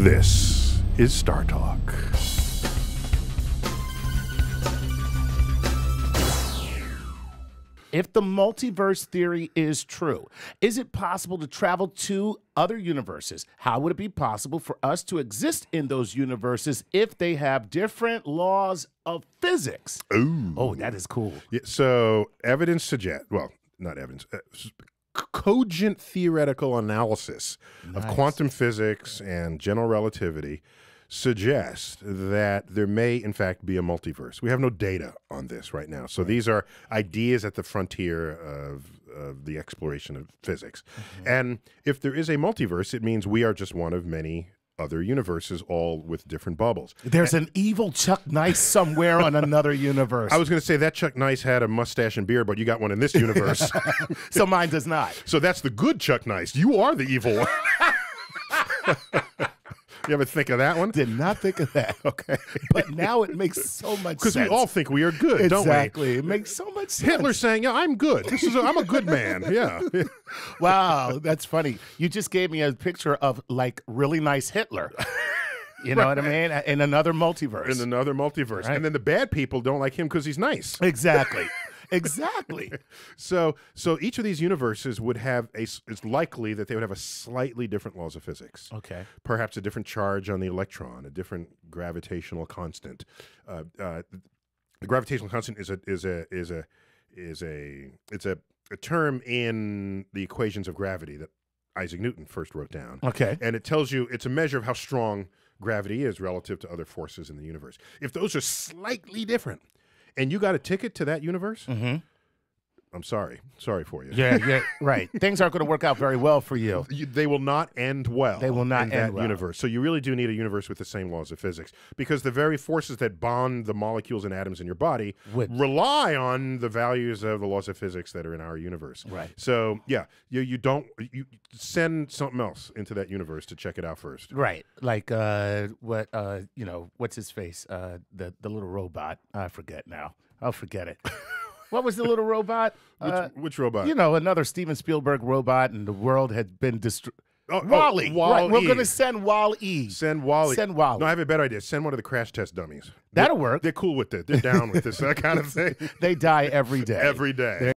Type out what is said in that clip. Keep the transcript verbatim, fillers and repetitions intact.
This is Star Talk. If the multiverse theory is true, is it possible to travel to other universes? How would it be possible for us to exist in those universes if they have different laws of physics? Ooh. Oh, that is cool. Yeah, so evidence suggests, well, not evidence, uh, cogent theoretical analysis nice. of quantum physics and general relativity suggest that there may, in fact, be a multiverse. We have no data on this right now. So right. these are ideas at the frontier of, of the exploration of physics. Mm-hmm. And if there is a multiverse, it means we are just one of many other universes, all with different bubbles. There's and, an evil Chuck Nice somewhere on another universe. I was going to say that Chuck Nice had a mustache and beard, but you got one in this universe. So mine does not. So that's the good Chuck Nice. You are the evil one. You ever think of that one? Did not think of that. Okay. But now it makes so much sense. Because we all think we are good, exactly. don't we? Exactly. It makes so much sense. Hitler saying, yeah, I'm good. This is a, I'm a good man. Yeah. Wow. That's funny. You just gave me a picture of, like, really nice Hitler. You know right. what I mean? In another multiverse. In another multiverse. Right. And then the bad people don't like him because he's nice. Exactly. Exactly. so so each of these universes would have a, it's likely that they would have a slightly different laws of physics. Okay. Perhaps a different charge on the electron, a different gravitational constant. Uh, uh, the gravitational constant is a is a is a is a it's a, a term in the equations of gravity that Isaac Newton first wrote down. Okay. And it tells you, it's a measure of how strong gravity is relative to other forces in the universe. If those are slightly different, and you got a ticket to that universe? Mm-hmm. I'm sorry. Sorry for you. Yeah, yeah, right. Things aren't going to work out very well for you. you. They will not end well. They will not in end that well. universe. So you really do need a universe with the same laws of physics, because the very forces that bond the molecules and atoms in your body Would. rely on the values of the laws of physics that are in our universe. Right. So yeah, you you don't you send something else into that universe to check it out first. Right. Like uh, what uh, you know, what's his face? Uh, the the little robot. I forget now. I'll forget it. What was the little robot? Which, uh, which robot? You know, another Steven Spielberg robot, and the world had been destroyed. Oh, Wall-E. Oh, Wall-E. Right. We're going to send Wall-E. Send Wall-E. Send Wall-E. No, I have a better idea. Send one of the crash test dummies. That'll they're, work. They're cool with it. They're down with this that kind of thing. They die every day. Every day. They're